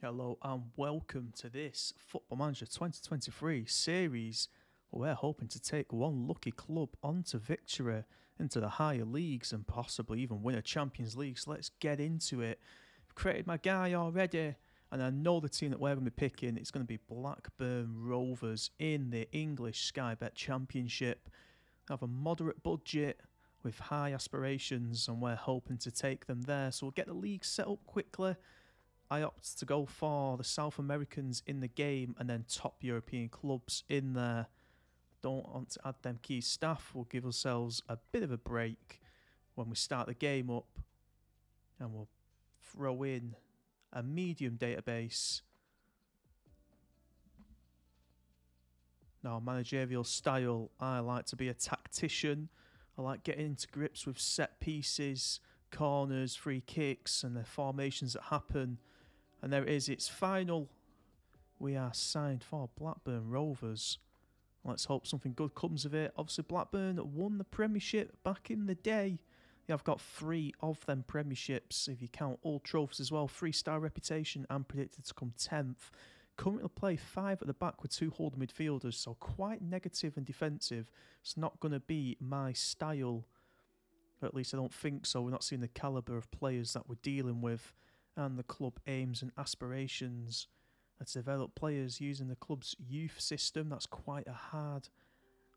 Hello and welcome to this Football Manager 2023 series. We're hoping to take one lucky club onto victory into the higher leagues and possibly even win a Champions League. So let's get into it. I've created my guy already and I know the team that we're going to be picking. It's going to be Blackburn Rovers in the English Sky Bet Championship. They have a moderate budget with high aspirations and we're hoping to take them there. So we'll get the league set up quickly. I opt to go for the South Americans in the game and then top European clubs in there. Don't want to add them key staff. We'll give ourselves a bit of a break when we start the game up. And we'll throw in a medium database. Now, managerial style, I like to be a tactician. I like getting into grips with set pieces, corners, free kicks and the formations that happen. And there it is, it's final. We are signed for Blackburn Rovers. Let's hope something good comes of it. Obviously Blackburn won the Premiership back in the day. They have got 3 of them Premierships if you count all trophies as well. 3-star reputation and predicted to come 10th. Currently play 5 at the back with 2 holding midfielders, so quite negative and defensive. It's not going to be my style. At least I don't think so. We're not seeing the calibre of players that we're dealing with. And the club aims and aspirations are to develop players using the club's youth system. That's quite a hard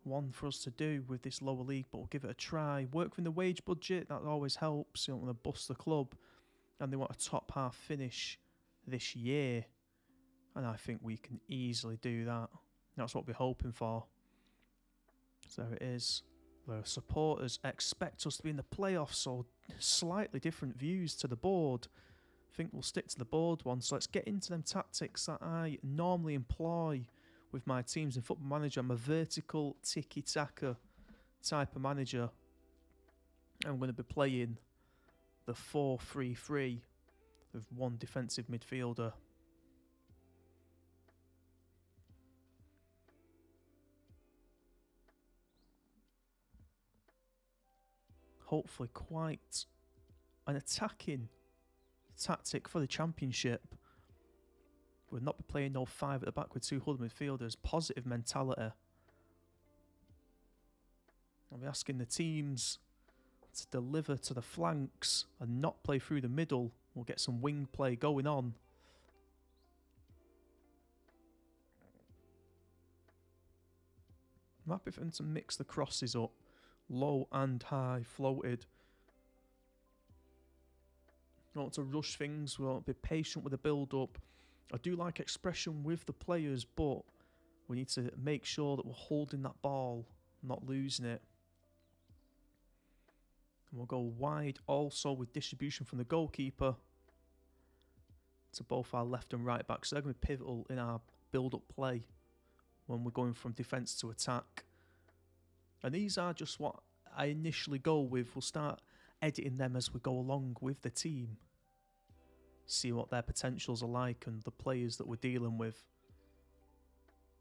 one for us to do with this lower league, but we'll give it a try. Work within the wage budget, that always helps. You don't want to bust the club. And they want a top half finish this year. And I think we can easily do that. That's what we're hoping for. So there it is. The supporters expect us to be in the playoffs, so slightly different views to the board. I think we'll stick to the board one, so let's get into them tactics that I normally employ with my teams in Football Manager. I'm a vertical tiki-taka type of manager. I'm going to be playing the 4-3-3 with 1 defensive midfielder. Hopefully quite an attacking tactic for the Championship. We'll not be playing no 5 at the back with 2 holding midfielders. Positive mentality. I'll be asking the teams to deliver to the flanks and not play through the middle. We'll get some wing play going on. I'm happy for them to mix the crosses up. Low and high, floated. Don't want to rush things, we want to be patient with the build-up. I do like expression with the players, but we need to make sure that we're holding that ball, not losing it. And we'll go wide also with distribution from the goalkeeper to both our left and right back. So they're going to be pivotal in our build-up play when we're going from defence to attack. And these are just what I initially go with. We'll start editing them as we go along with the team. See what their potentials are like and the players that we're dealing with.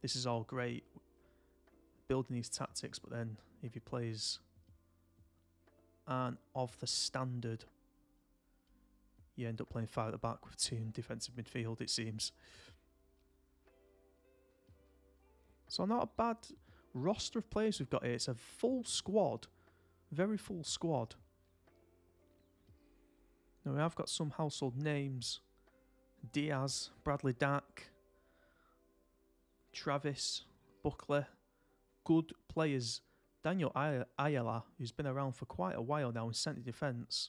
This is all great, building these tactics, but then if your players aren't of the standard, you end up playing 5 at the back with 2 in defensive midfield, it seems. So not a bad roster of players we've got here. It's a full squad, very full squad. Now we have got some household names: Diaz, Bradley Dack, Travis Buckler, good players. Daniel Ayala, who's been around for quite a while now in centre defence.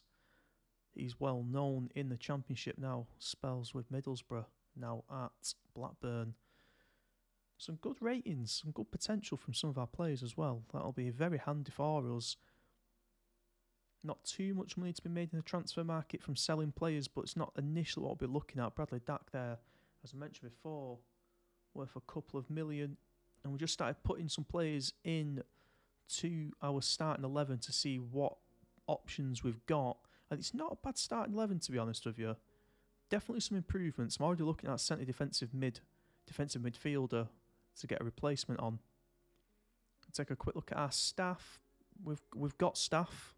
He's well known in the Championship now. Spells with Middlesbrough, now at Blackburn. Some good ratings, some good potential from some of our players as well. That'll be very handy for us. Not too much money to be made in the transfer market from selling players, but it's not initially what we'll be looking at. Bradley Dack there, as I mentioned before, worth a couple of million. And we just started putting some players in to our starting 11 to see what options we've got. And it's not a bad starting 11, to be honest with you. Definitely some improvements. I'm already looking at centre defensive midfielder to get a replacement on. Take a quick look at our staff. We've got staff.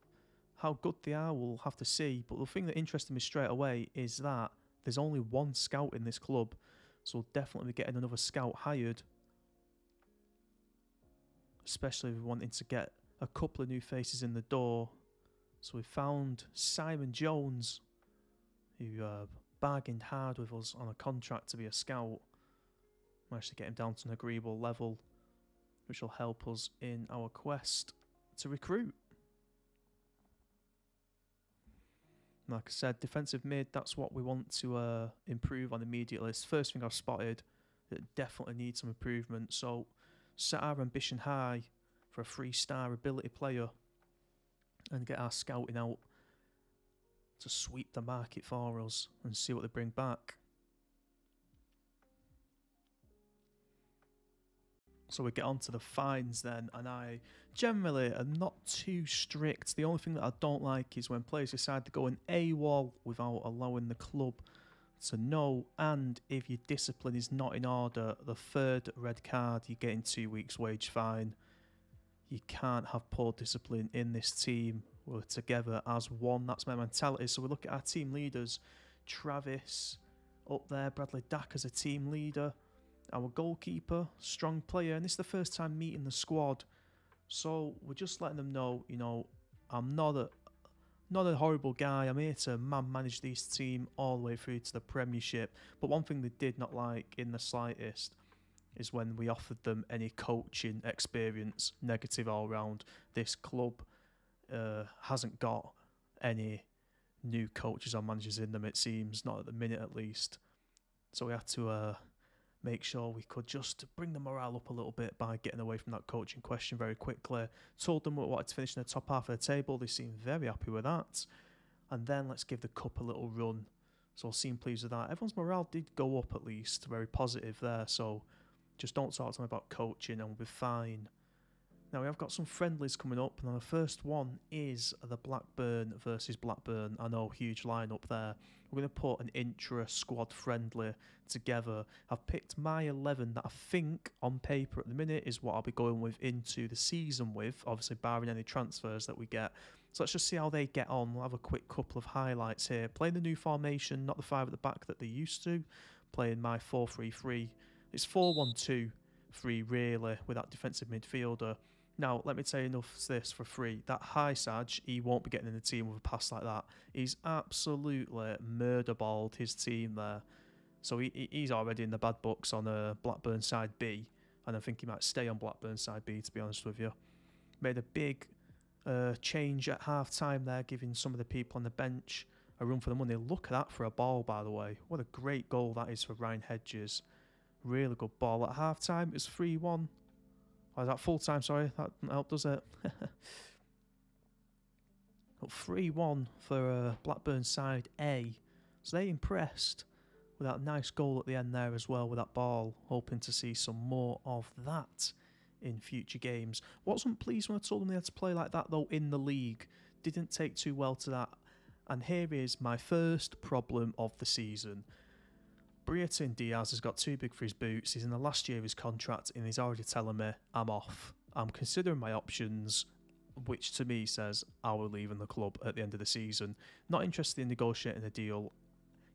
How good they are, we'll have to see. But the thing that interested me straight away is that There's only one scout in this club, so we'll definitely be getting another scout hired. Especially if we're wanting to get a couple of new faces in the door. So we found Simon Jones, who bargained hard with us on a contract to be a scout. Managed to get him down to an agreeable level, which will help us in our quest to recruit. Like I said, defensive mid, that's what we want to improve on immediately. It's the first thing I've spotted that definitely needs some improvement. So set our ambition high for a 3-star ability player and get our scouting out to sweep the market for us and see what they bring back. So we get on to the fines then, and I generally am not too strict. The only thing that I don't like is when players decide to go in AWOL without allowing the club to know, and if your discipline is not in order, the 3rd red card, you're getting 2 weeks wage fine. You can't have poor discipline in this team. We're together as one. That's my mentality. So we look at our team leaders. Travis up there, Bradley Dack as a team leader. Our goalkeeper, strong player, and this is the first time meeting the squad, so we're just letting them know, you know, I'm not a horrible guy. I'm here to manage this team all the way through to the Premiership. But one thing they did not like in the slightest is when we offered them any coaching experience. Negative all round. This club hasn't got any new coaches or managers in them, it seems, not at the minute at least. So we had to make sure we could just bring the morale up a little bit by getting away from that coaching question very quickly. Told them we wanted to finish in the top half of the table. They seemed very happy with that. And then let's give the cup a little run. So I'll seem pleased with that. Everyone's morale did go up at least. Very positive there. So just don't talk to them about coaching and we'll be fine. Now we have got some friendlies coming up. And the first one is the Blackburn versus Blackburn. I know, huge lineup there. We're going to put an intra-squad friendly together. I've picked my 11 that I think on paper at the minute is what I'll be going with into the season with. Obviously barring any transfers that we get. So let's just see how they get on. We'll have a quick couple of highlights here. Playing the new formation, not the 5 at the back that they used to. Playing my 4-3-3. It's 4-1-2-3 really with that defensive midfielder. Now, let me tell you enough of this for free. That high Sarge, he won't be getting in the team with a pass like that. He's absolutely murder-balled his team there. So he's already in the bad books on Blackburn side B. And I think he might stay on Blackburn side B, to be honest with you. Made a big change at half-time there, giving some of the people on the bench a run for the money. Look at that for a ball, by the way. What a great goal that is for Ryan Hedges. Really good ball. At half-time, it was 3-1. Oh, that full time, sorry, that didn't help, does it? 3-1 for Blackburn side A. So they impressed with that nice goal at the end there as well with that ball. Hoping to see some more of that in future games. Wasn't pleased when I told them they had to play like that though in the league. Didn't take too well to that. And here is my first problem of the season. Briotin Diaz has got too big for his boots. He's in the last year of his contract and he's already telling me I'm off. I'm considering my options, which to me says I will leave in the club at the end of the season. Not interested in negotiating a deal.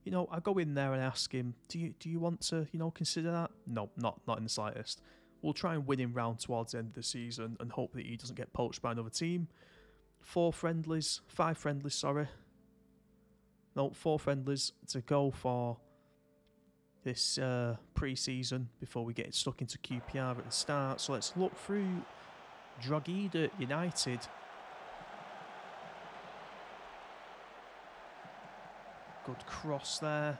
You know, I go in there and ask him, do you want to, you know, consider that? No, not in the slightest. We'll try and win him round towards the end of the season and hope that he doesn't get poached by another team. 5 friendlies, sorry. No, 4 friendlies to go for this pre-season before we get stuck into QPR at the start. So let's look through Drogheda United. Good cross there.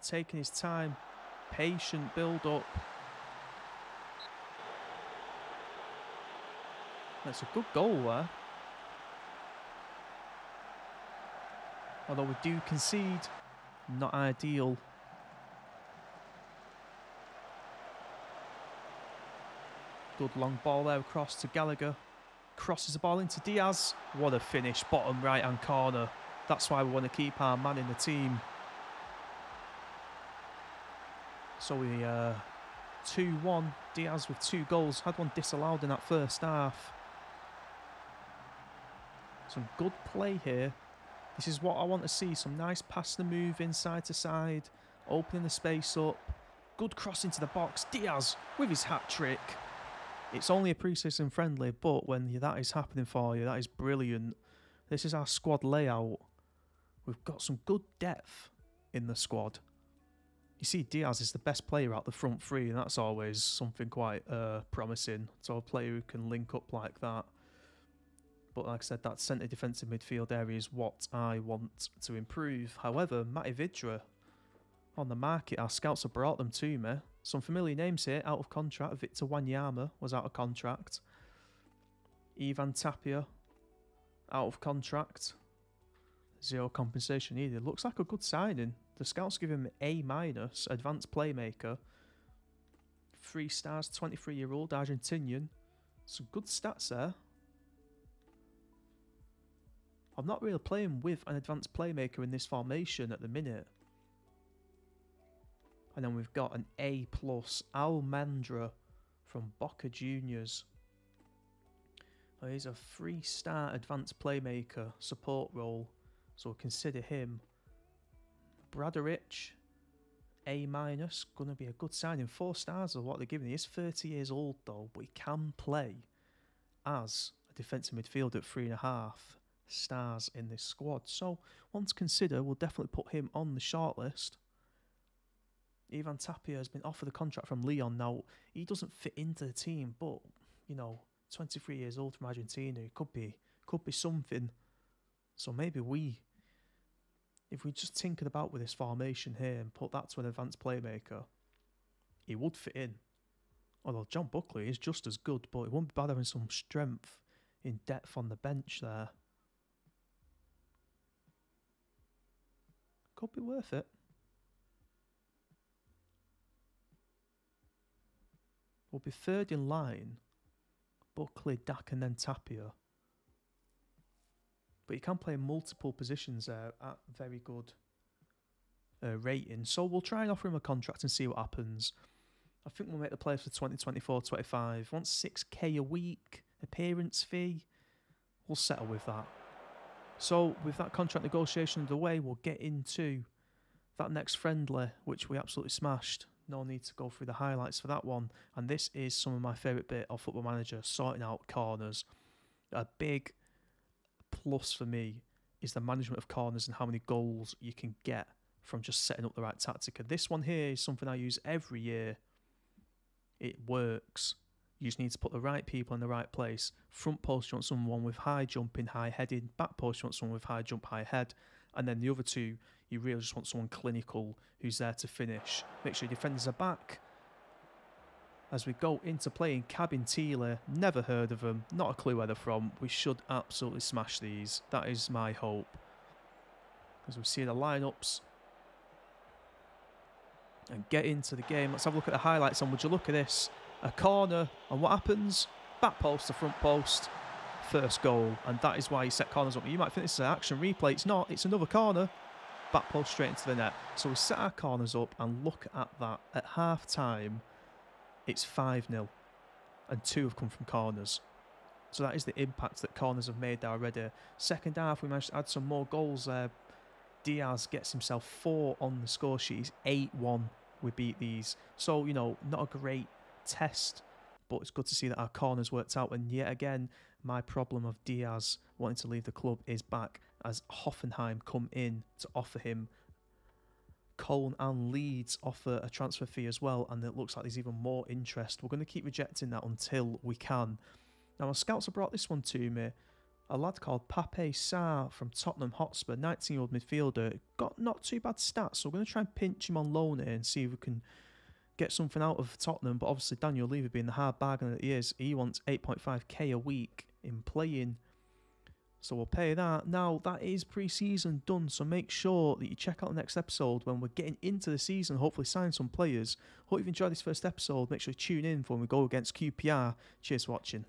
Taking his time. Patient build-up. That's a good goal there. Although we do concede. Not ideal. Good long ball there across to Gallagher. Crosses the ball into Diaz. What a finish. Bottom right hand corner. That's why we want to keep our man in the team. So we 2-1. Diaz with 2 goals. Had one disallowed in that first half. Some good play here This is what I want to see. Some nice pass the move inside to side, opening the space up. Good cross into the box. Diaz with his hat trick. It's only a pre-season friendly, but when that is happening for you, that is brilliant. This is our squad layout. We've got some good depth in the squad. You see, Diaz is the best player out the front three, and that's always something quite promising. So a player who can link up like that. But like I said, that centre defensive midfield area is what I want to improve. However, Matty Vidra on the market, our scouts have brought them to me. Some familiar names here, out of contract. Victor Wanyama was out of contract. Ivan Tapia, out of contract. Zero compensation either. Looks like a good signing. The scouts give him A-, advanced playmaker. 3 stars, 23-year-old Argentinian. Some good stats there. I'm not really playing with an advanced playmaker in this formation at the minute. And then we've got an A+, Almandra from Boca Juniors. Oh, he's a 3-star advanced playmaker, support role, so we'll consider him. Braderich, A-, going to be a good signing. 4 stars of what they're giving. He is 30 years old though, but he can play as a defensive midfielder at 3.5 stars in this squad. So, one to consider, we'll definitely put him on the shortlist. Ivan Tapia has been offered a contract from Leon. Now, he doesn't fit into the team, but, you know, 23 years old from Argentina, it could be something. So maybe we, if we just tinkered about with this formation here and put that to an advanced playmaker, he would fit in. Although John Buckley is just as good, but it wouldn't be bad having some strength in depth on the bench there. Could be worth it. We'll be third in line, Buckley, Dack and then Tapia. But you can play multiple positions there at very good rating. So we'll try and offer him a contract and see what happens. I think we'll make the players for 2024-25. Want 6k a week, appearance fee. We'll settle with that. So with that contract negotiation underway, we'll get into that next friendly, which we absolutely smashed. No need to go through the highlights for that one. And this is some of my favourite bit of Football Manager, sorting out corners. A big plus for me is the management of corners and how many goals you can get from just setting up the right tactic. And this one here is something I use every year. It works. You just need to put the right people in the right place. Front post, you want someone with high jumping, high heading. Back post, you want someone with high jump, high head. And then the other two, you really just want someone clinical who's there to finish. Make sure your defenders are back. As we go into playing Cabin Teeler, never heard of them, not a clue where they're from. We should absolutely smash these. That is my hope. As we see the lineups and get into the game. Let's have a look at the highlights on. Would you look at this? A corner, and what happens? Back post to front post. First goal, and that is why he set corners up. You might think this is an action replay. It's not. It's another corner. Back post straight into the net. So we set our corners up, and look at that. At half time, it's 5-0, and 2 have come from corners. So that is the impact that corners have made already. Second half, we managed to add some more goals there. Diaz gets himself 4 on the score sheet. It's 8-1. We beat these. So, you know, not a great test, but it's good to see that our corners worked out. And yet again, my problem of Diaz wanting to leave the club is back, as Hoffenheim come in to offer him. Cologne and Leeds offer a transfer fee as well, and it looks like there's even more interest. We're going to keep rejecting that until we can. Now, our scouts have brought this one to me. A lad called Pape Sarr from Tottenham Hotspur, 19-year-old midfielder. Got not too bad stats, so we're going to try and pinch him on loan here and see if we can get something out of Tottenham. But obviously Daniel Levy, being the hard bargain that he is, he wants 8.5k a week in playing. So we'll pay that. Now, that is pre-season done, so make sure that you check out the next episode when we're getting into the season, hopefully sign some players. Hope you've enjoyed this first episode. Make sure you tune in for when we go against QPR. Cheers for watching.